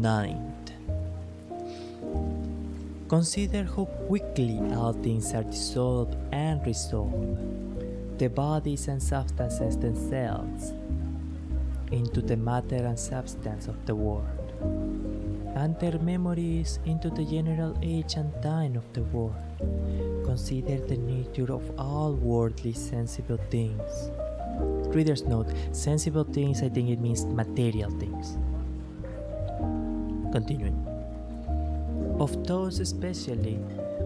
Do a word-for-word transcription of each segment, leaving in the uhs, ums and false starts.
ninth. Consider how quickly all things are dissolved and resolved, the bodies and substances themselves, into the matter and substance of the world, and their memories into the general age and time of the world. Consider the nature of all worldly sensible things. Reader's note, sensible things, I think it means material things. Continuing. Of those especially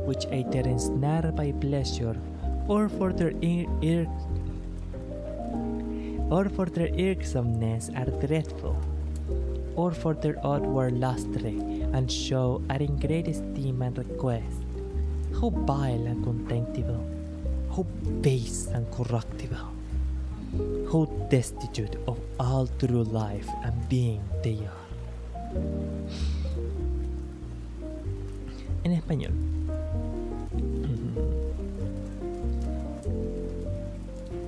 which either ensnare by pleasure or for their ir- ir- or for their irksomeness are dreadful, or for their outward lustre and show are in great esteem and request. How vile and contemptible, how base and corruptible, how destitute of all true life and being they are. En español.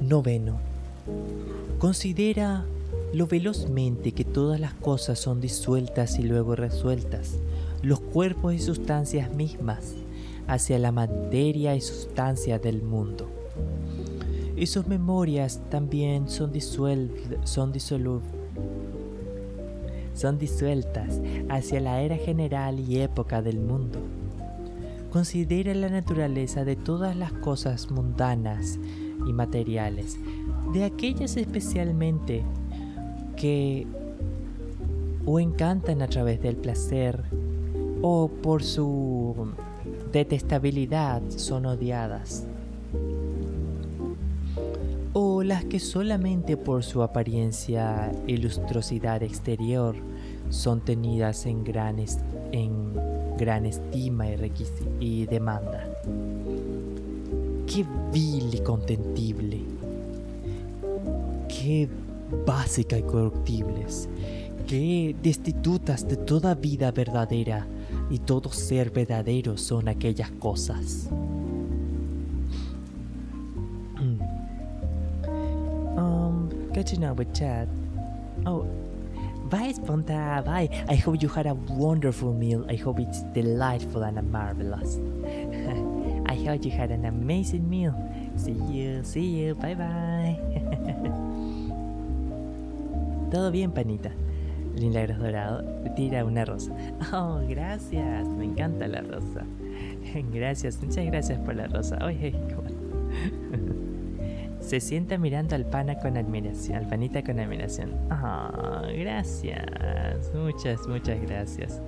Noveno. Considera lo velozmente que todas las cosas son disueltas y luego resueltas, los cuerpos y sustancias mismas, hacia la materia y sustancia del mundo. Y sus memorias también son, disuel- son, disolu- son disueltas hacia la era general y época del mundo. Considera la naturaleza de todas las cosas mundanas y materiales, de aquellas especialmente que o encantan a través del placer o por su detestabilidad son odiadas, o las que solamente por su apariencia y lustrosidad exterior son tenidas en gran, est- en gran estima y, requis- y demanda. ¡Qué vil y contemptible! ¡Qué básica y corruptibles! ¡Qué destitutas de toda vida verdadera y todo ser verdadero son aquellas cosas! Catching up with chat. Oh, bye, Sponta. Bye. I hope you had a wonderful meal. I hope it's delightful and marvelous. I hope you had an amazing meal. See you, see you. Bye bye. Todo bien, panita. Milagros Dorado tira una rosa. Oh, gracias. Me encanta la rosa. Gracias, muchas gracias por la rosa. Oye, cómo. Se sienta mirando al pana con admiración, al panita con admiración. Ah, oh, gracias, muchas, muchas gracias.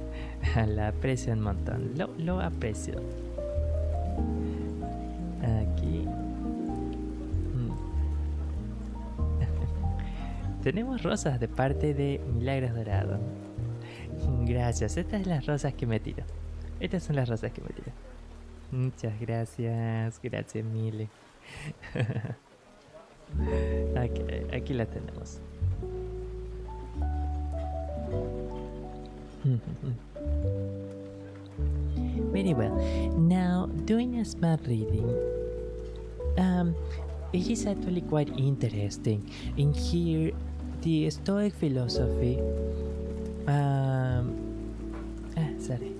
La aprecio un montón, lo, lo aprecio. Aquí. Mm. Tenemos rosas de parte de Milagros Dorado. Gracias, estas son las rosas que me tiro. Estas son las rosas que me tiro. Muchas gracias, gracias Mile. Aquí, aquí la tenemos. Very well. Now, doing a smart reading, um, it is actually quite interesting. In here, the Stoic philosophy. Um, ah, sorry.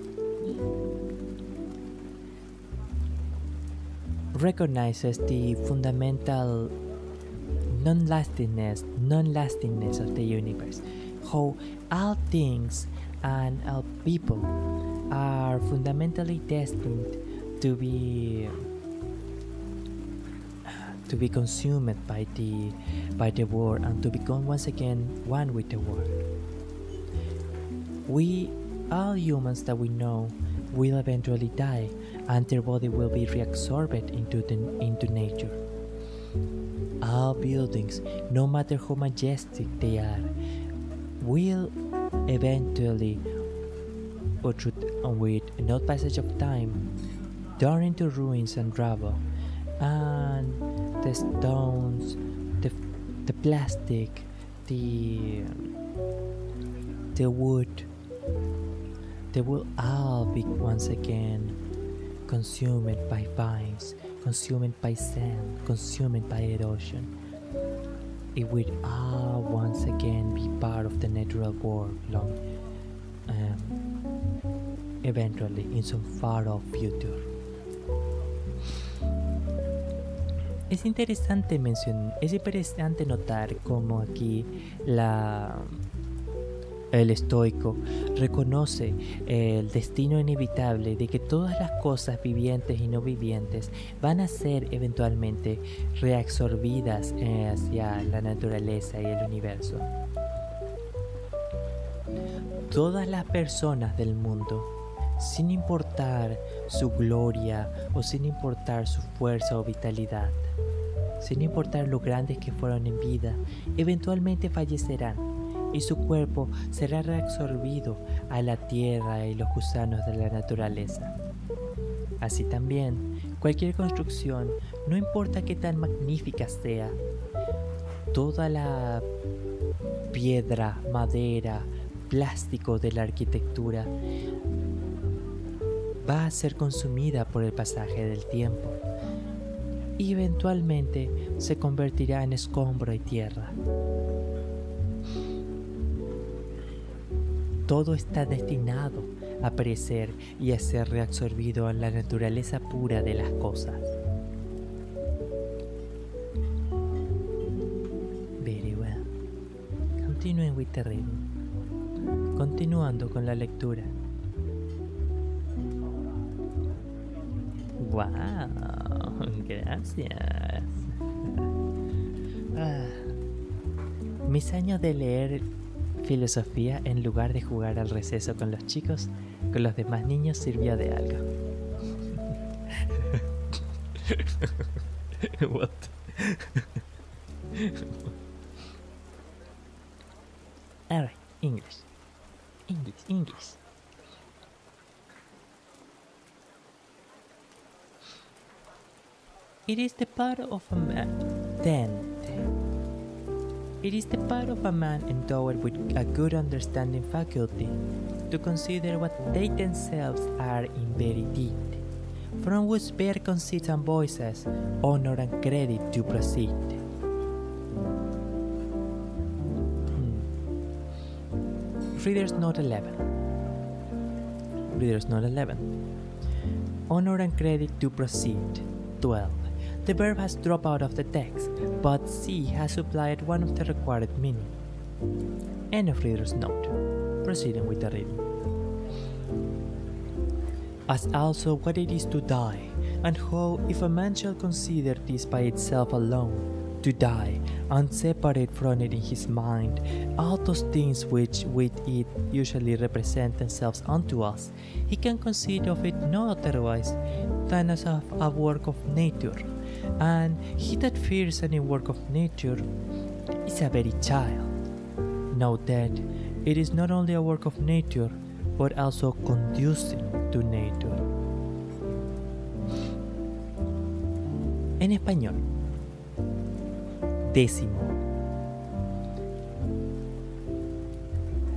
Recognizes the fundamental non-lastingness, non-lastingness of the universe. How all things and all people are fundamentally destined to be to be consumed by the by the world and to become once again one with the world. We, all humans that we know, will eventually die, and their body will be reabsorbed into the, into nature. All buildings, no matter how majestic they are, will eventually, or with no passage of time, turn into ruins and rubble, and the stones, the the plastic, the the wood, they will all be once again consumed by vines, consumed by sand, consumed by erosion. It will all once again be part of the natural world, long, uh, him eventually in some far-off future. Es interesante, mencion- es interesante notar cómo aquí la... el estoico reconoce el destino inevitable de que todas las cosas vivientes y no vivientes van a ser eventualmente reabsorbidas hacia la naturaleza y el universo. Todas las personas del mundo, sin importar su gloria o sin importar su fuerza o vitalidad, sin importar lo grandes que fueron en vida, eventualmente fallecerán. Y su cuerpo será reabsorbido a la tierra y los gusanos de la naturaleza. Así también, cualquier construcción, no importa qué tan magnífica sea, toda la piedra, madera, plástico de la arquitectura va a ser consumida por el pasaje del tiempo y eventualmente se convertirá en escombro y tierra. Todo está destinado a perecer y a ser reabsorbido en la naturaleza pura de las cosas. Very well. Continúen with the reading. Continuando con la lectura. Wow, gracias. Ah. Mis años de leer filosofía, en lugar de jugar al receso con los chicos, con los demás niños, sirvió de algo. What? All right, English, English, English. It is the part of a man. Then. It is the part of a man endowed with a good understanding faculty to consider what they themselves are in very deed, from whose bare conceit and voices, honor and credit do proceed. Hmm. Reader's Note eleven. Reader's Note eleven. Honor and credit do proceed. twelve. The verb has dropped out of the text, but C has supplied one of the required meaning. End of reader's note. Proceeding with the reading. As also what it is to die, and how, if a man shall consider this by itself alone, to die, and separate from it in his mind all those things which with it usually represent themselves unto us, he can conceive of it no otherwise than as of a work of nature. And he that fears any work of nature is a very child. Note that it is not only a work of nature, but also conducing to nature. En español. Décimo.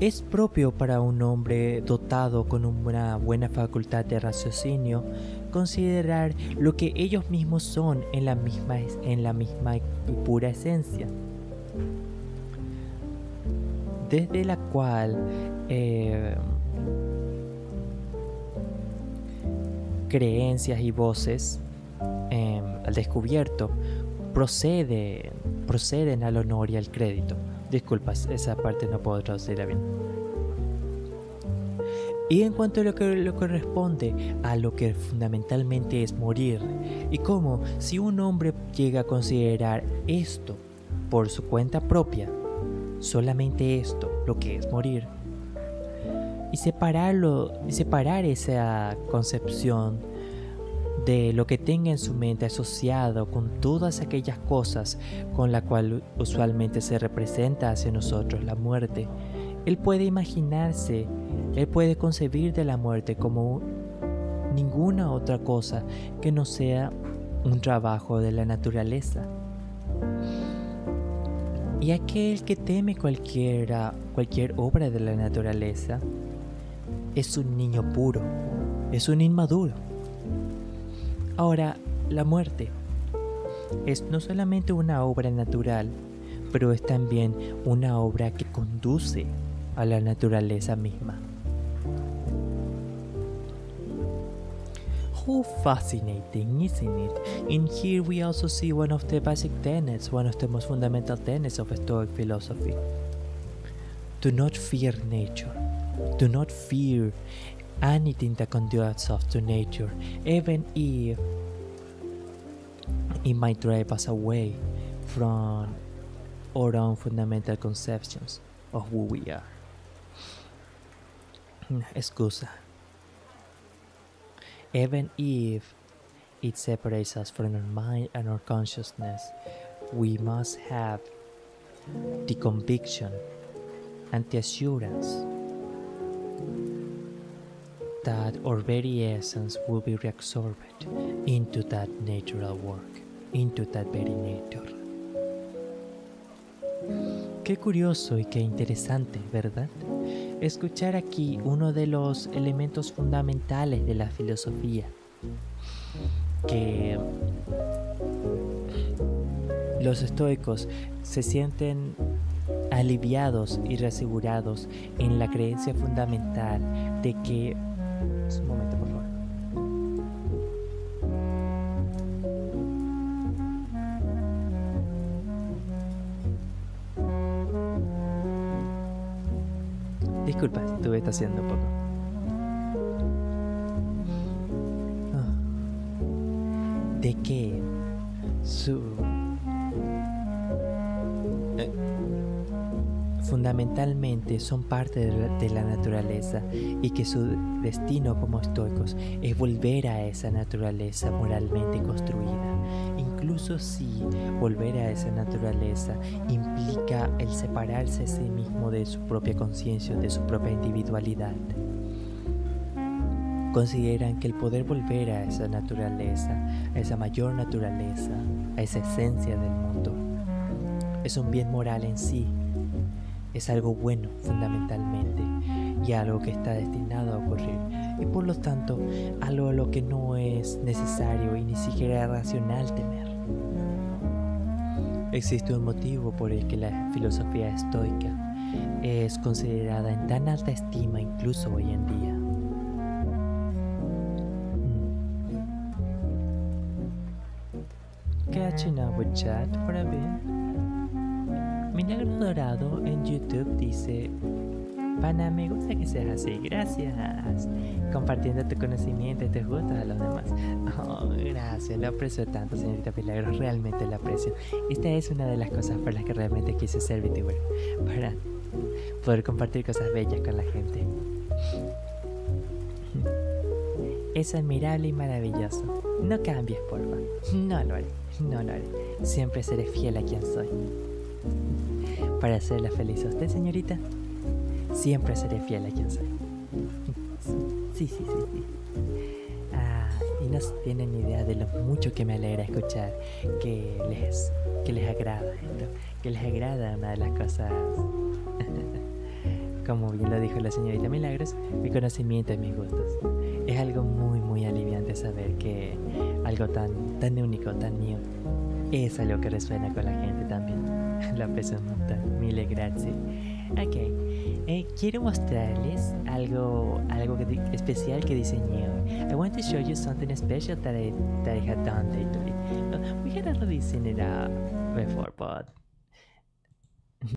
Es propio para un hombre dotado con una buena facultad de raciocinio considerar lo que ellos mismos son en la misma, en la misma y pura esencia, desde la cual eh, creencias y voces eh, al descubierto procede, proceden al honor y al crédito. Disculpas, esa parte no puedo traducirla bien. Y en cuanto a lo que le corresponde a lo que fundamentalmente es morir, y cómo si un hombre llega a considerar esto por su cuenta propia, solamente esto, lo que es morir, y separarlo, y separar esa concepción de lo que tenga en su mente asociado con todas aquellas cosas con la cual usualmente se representa hacia nosotros la muerte, él puede imaginarse, él puede concebir de la muerte como ninguna otra cosa que no sea un trabajo de la naturaleza. Y aquel que teme cualquiera, cualquier obra de la naturaleza es un niño puro, es un inmaduro. Ahora, la muerte es no solamente una obra natural, pero es también una obra que conduce a la naturaleza misma. How fascinating, isn't it? And here we also see one of the basic tenets, one of the most fundamental tenets of Stoic philosophy. Do not fear nature. Do not fear anything that conduces us to nature, even if it might drive us away from our own fundamental conceptions of who we are. Excusa. Even if it separates us from our mind and our consciousness, we must have the conviction and the assurance that our very essence will be reabsorbed into that natural work, into that very nature. Qué curioso y qué interesante, ¿verdad? Escuchar aquí uno de los elementos fundamentales de la filosofía, que los estoicos se sienten aliviados y reasegurados en la creencia fundamental de que... Un momento, por favor. Disculpa, estuve haciendo un poco. Oh. De que su eh. fundamentalmente son parte de la, de la naturaleza, y que su destino como estoicos es volver a esa naturaleza moralmente construida, incluso si volver a esa naturaleza implica el separarse a sí mismo de su propia conciencia, de su propia individualidad. Consideran que el poder volver a esa naturaleza, a esa mayor naturaleza, a esa esencia del mundo, es un bien moral en sí, es algo bueno fundamentalmente, y algo que está destinado a ocurrir, y por lo tanto algo a lo que no es necesario y ni siquiera racional temer. Existe un motivo por el que la filosofía estoica es considerada en tan alta estima incluso hoy en día. Catching up with chat for a bit. Milagros Dorado en YouTube dice: Pana, me gusta que seas así, gracias. Compartiendo tu conocimiento y tus gustos a los demás. Oh, gracias, lo aprecio tanto, señorita Milagros, realmente lo aprecio. Esta es una de las cosas por las que realmente quise ser VTuber, para poder compartir cosas bellas con la gente. Es admirable y maravilloso. No cambies, por favor. No lo haré, no lo haré. Siempre seré fiel a quien soy. Para hacerla feliz a usted, señorita. Siempre seré fiel a quien soy. Sí, sí, sí, sí. Ah, y no tienen idea de lo mucho que me alegra escuchar que les, que les agrada esto, que les agrada una de las cosas. Como bien lo dijo la señorita Milagros, mi conocimiento y mis gustos. Es algo muy, muy aliviante saber que algo tan, tan único, tan mío, es algo que resuena con la gente también. Lo aprecio un montón. Mille gracias. Ok. Eh, quiero mostrarles algo, algo que, especial que diseñé. I want to show you something special that I, that I had done lately. We had already seen it uh, before, but